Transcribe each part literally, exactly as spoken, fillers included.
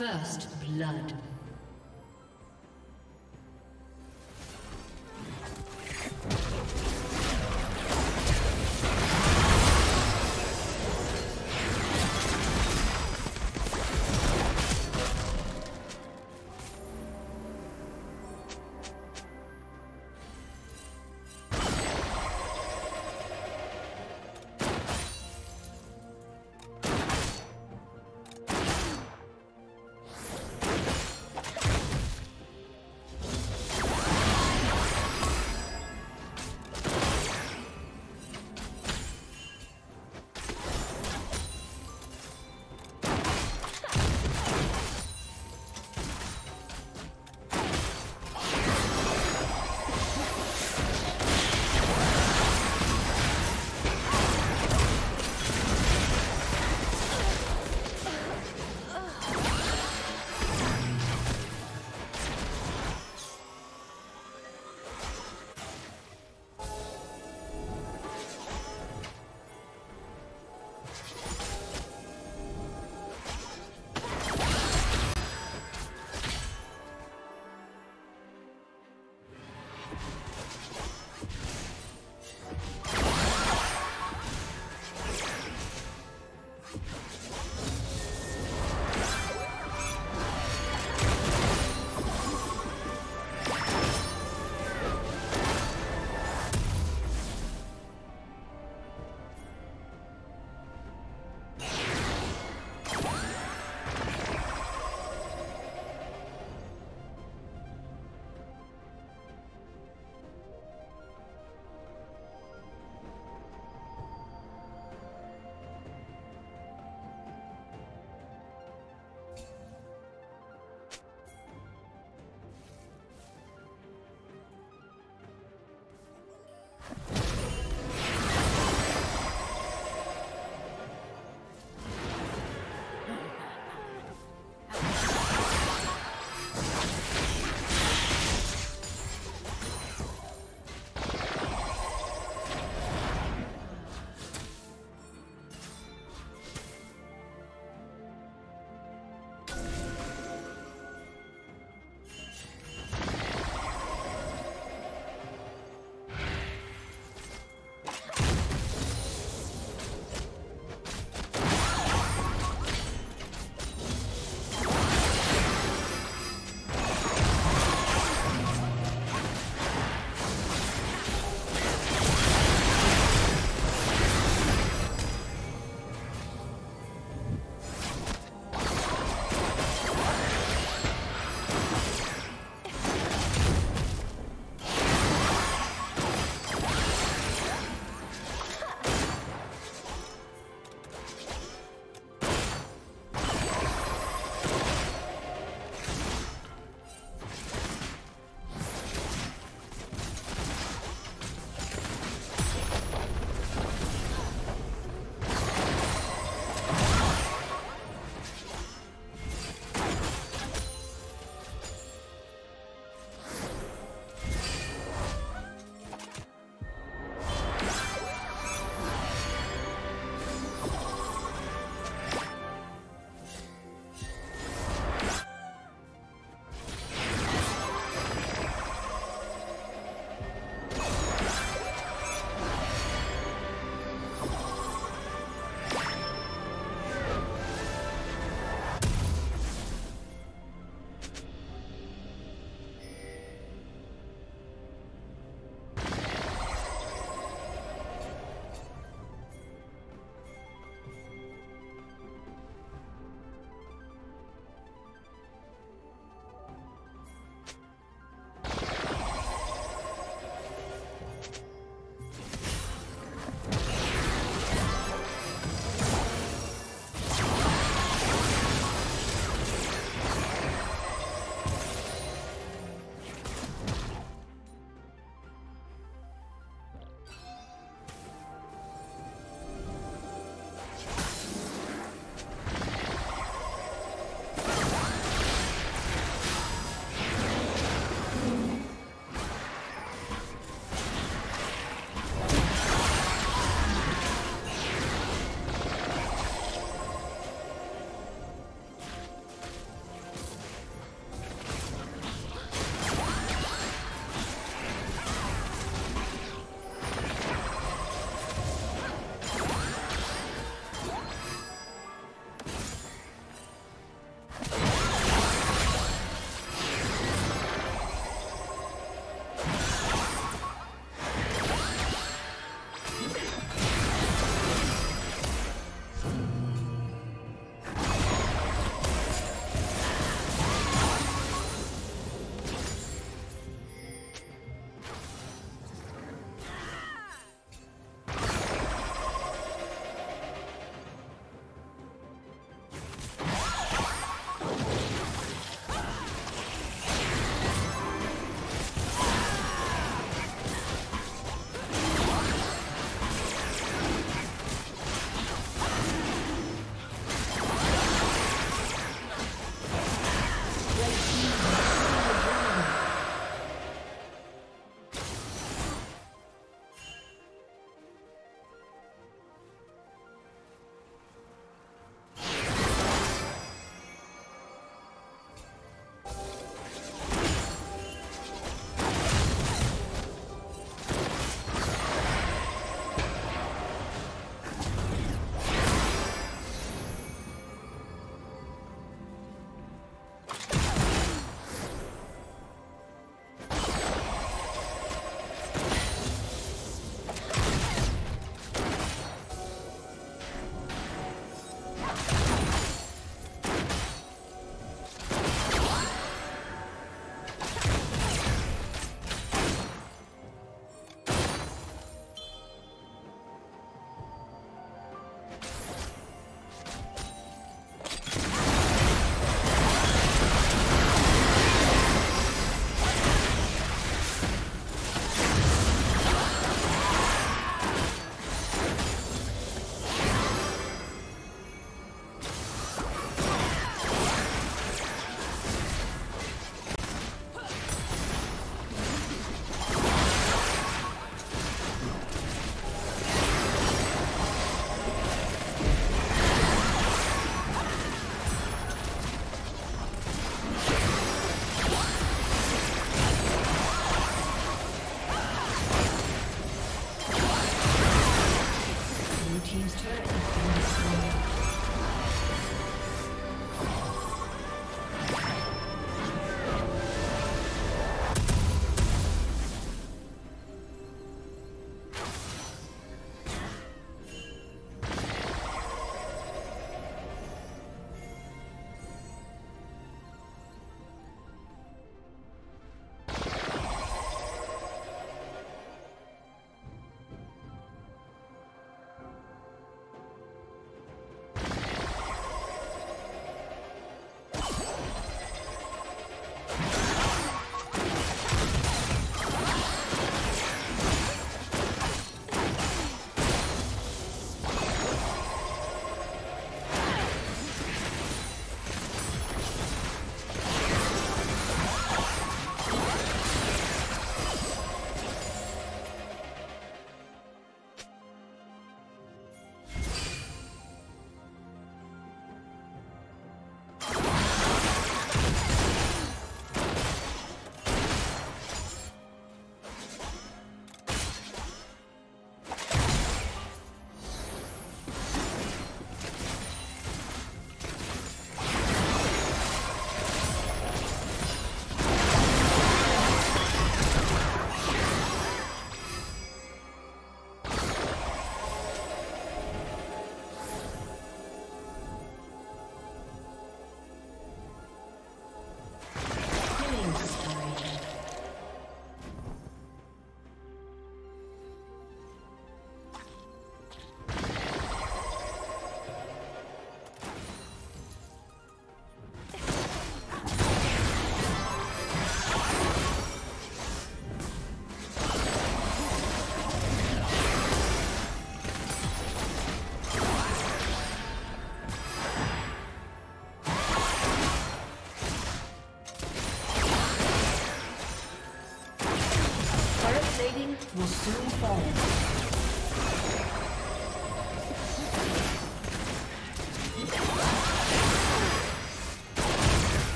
First blood.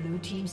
Blue team's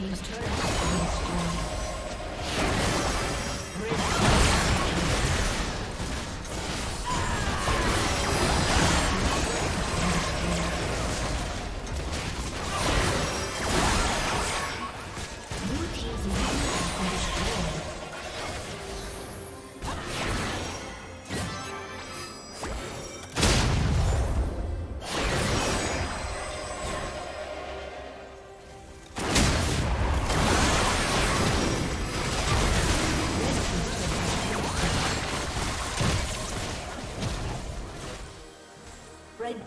team's turret has been destroyed. Red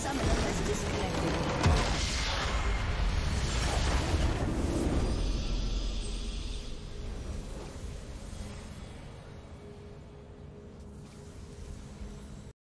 Summoner has disconnected.